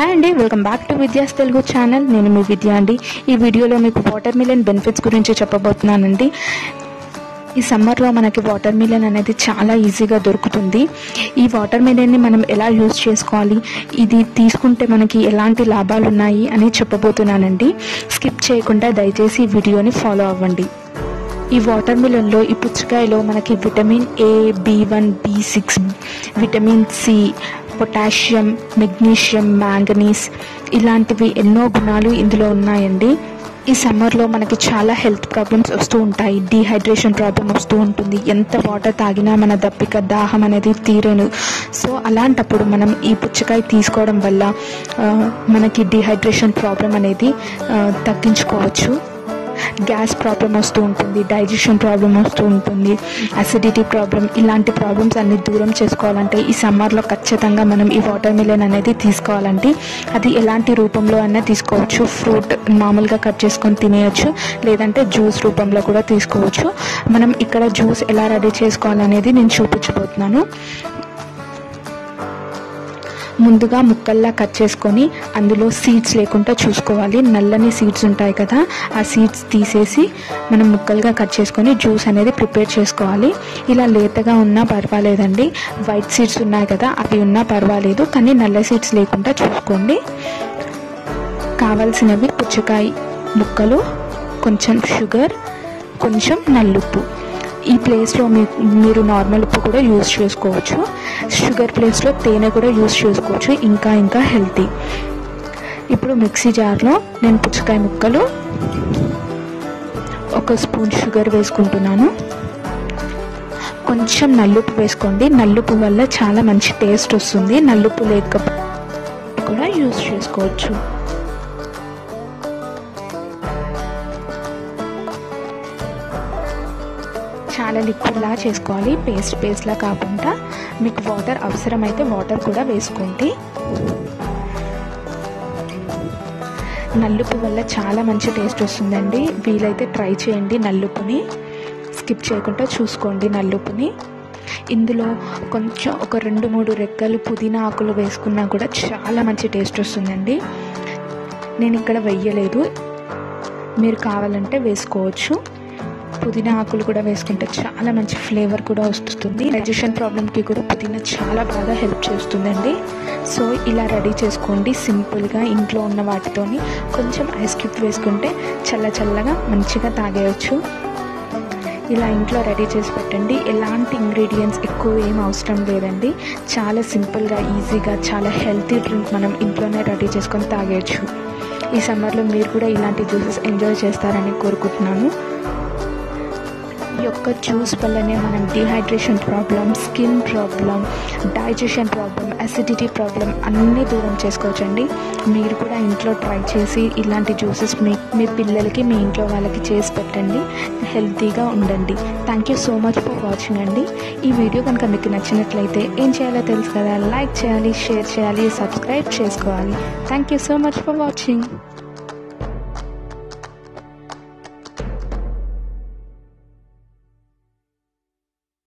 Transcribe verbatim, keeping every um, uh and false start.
Hi and welcome back to Vidhya's Telugu Channel. I am Vidhya and in this video, I will talk about watermelon benefits. ఈ summer లో మనకి water melon అనేది చాలా ఈజీగా దొరుకుతుంది. ఈ వాటర్ మిలన్ ని మనం ఎలా యూస్ చేసుకోవాలి, ఇది తీసుకుంటే మనకి ఎలాంటి లాభాలు ఉన్నాయి అని చెప్పబోతున్నానండి. స్కిప్ చేయకుండా దయచేసి వీడియోని ఫాలో అవ్వండి. ఈ వాటర్ మిలన్ లో ఈ పుచ్చకాయలో మనకి vitamin A, B one, B six, vitamin C, potassium, magnesium, manganese ఇలాంటివి ఎన్నో గుణాలు ఇందులో ఉన్నాయండి. ఈ సమ్మర్లో మనకి చాలా హెల్త్ ప్రాబ్లమ్స్ వస్తూ ఉంటాయి. డీహైడ్రేషన్ ప్రాబ్లం వస్తూ ఉంటుంది. ఎంత వాటర్ తాగినా మన దప్పిక, దాహం అనేది తీరేను. సో అలాంటప్పుడు మనం ఈ పుచ్చకాయ తీసుకోవడం వల్ల మనకి డీహైడ్రేషన్ ప్రాబ్లం అనేది తగ్గించుకోవచ్చు. గ్యాస్ ప్రాబ్లం వస్తూ ఉంటుంది, డైజెషన్ ప్రాబ్లం వస్తూ ఉంటుంది, అసిడిటీ ప్రాబ్లం, ఇలాంటి ప్రాబ్లమ్స్ అన్ని దూరం చేసుకోవాలంటే ఈ సమ్మర్లో ఖచ్చితంగా మనం ఈ వాటర్ మిలన్ అనేది తీసుకోవాలండి. అది ఎలాంటి రూపంలో అయినా తీసుకోవచ్చు. ఫ్రూట్ మామూలుగా కట్ చేసుకొని తినేయచ్చు, లేదంటే జ్యూస్ రూపంలో కూడా తీసుకోవచ్చు. మనం ఇక్కడ జ్యూస్ ఎలా రెడీ చేసుకోవాలనేది నేను చూపించబోతున్నాను. ముందుగా ముక్కల్లా కట్ చేసుకొని అందులో సీడ్స్ లేకుండా చూసుకోవాలి. నల్లని సీడ్స్ ఉంటాయి కదా, ఆ సీడ్స్ తీసేసి మనం ముక్కలుగా కట్ చేసుకొని జ్యూస్ అనేది ప్రిపేర్ చేసుకోవాలి. ఇలా లేతగా ఉన్నా పర్వాలేదండి, వైట్ సీడ్స్ ఉన్నాయి కదా అవి ఉన్నా పర్వాలేదు, కానీ నల్ల సీడ్స్ లేకుండా చూసుకోండి. కావాల్సినవి పుచ్చకాయ ముక్కలు, కొంచెం షుగర్, కొంచెం నల్లుప్పు. ఈ ప్లేస్లో మీ మీరు నార్మల్ ఉప్పు కూడా యూజ్ చేసుకోవచ్చు. షుగర్ ప్లేస్లో తేనె కూడా యూజ్ చేసుకోవచ్చు, ఇంకా ఇంకా హెల్తీ. ఇప్పుడు మిక్సీ జార్లో నేను పుచ్చకాయ ముక్కలు, ఒక స్పూన్ షుగర్ వేసుకుంటున్నాను, కొంచెం నల్లుప్పు వేసుకోండి. నల్లుప్పు వల్ల చాలా మంచి టేస్ట్ వస్తుంది. నల్లుప్పు లేకపోతే కూడా యూజ్ చేసుకోవచ్చు. చాలా లిక్విడ్లా చేసుకోవాలి, పేస్ట్ పేస్ట్లా కాకుండా. మీకు వాటర్ అవసరమైతే వాటర్ కూడా వేసుకోండి. నల్లుపు వల్ల చాలా మంచి టేస్ట్ వస్తుందండి. వీలైతే ట్రై చేయండి నల్లుపుని, స్కిప్ చేయకుండా చూసుకోండి నల్లుపుని. ఇందులో కొంచెం ఒక రెండు మూడు రెక్కలు పుదీనా ఆకులు వేసుకున్నా కూడా చాలా మంచి టేస్ట్ వస్తుందండి. నేను ఇక్కడ వెయ్యలేదు, మీరు కావాలంటే వేసుకోవచ్చు. పుదీనా ఆకులు కూడా వేసుకుంటే చాలా మంచి ఫ్లేవర్ కూడా వస్తుంది. డైజెషన్ ప్రాబ్లంకి కూడా పుదీనా చాలా బాగా హెల్ప్ చేస్తుందండి. సో ఇలా రెడీ చేసుకోండి సింపుల్గా ఇంట్లో ఉన్న వాటితోని. కొంచెం ఐస్ క్యూబ్ వేసుకుంటే చల్ల చల్లగా మంచిగా తాగేయచ్చు. ఇలా ఇంట్లో రెడీ చేసి పెట్టండి. ఎలాంటి ఇంగ్రీడియంట్స్ ఎక్కువ ఏం అవసరం లేదండి. చాలా సింపుల్గా, ఈజీగా, చాలా హెల్తీ డ్రింక్ మనం ఇంట్లోనే రెడీ చేసుకొని తాగేయచ్చు. ఈ సమ్మర్లో మీరు కూడా ఇలాంటి జ్యూసెస్ ఎంజాయ్ చేస్తారని కోరుకుంటున్నాను. ఈ యొక్క జ్యూస్ వల్లనే మనం dehydration problem, skin problem, digestion problem, acidity problem అన్నీ దూరం చేసుకోవచ్చండి. మీరు కూడా ఇంట్లో ట్రై చేసి ఇలాంటి జ్యూసెస్ మీ మీ పిల్లలకి, మీ ఇంట్లో వాళ్ళకి చేసి పెట్టండి. హెల్తీగా ఉండండి. Thank you so much for watching అండి. ఈ వీడియో కనుక మీకు నచ్చినట్లయితే ఏం చేయాలో తెలుసు కదా, లైక్ చేయాలి, షేర్ చేయాలి, సబ్స్క్రైబ్ చేసుకోవాలి. Thank you so much for watching.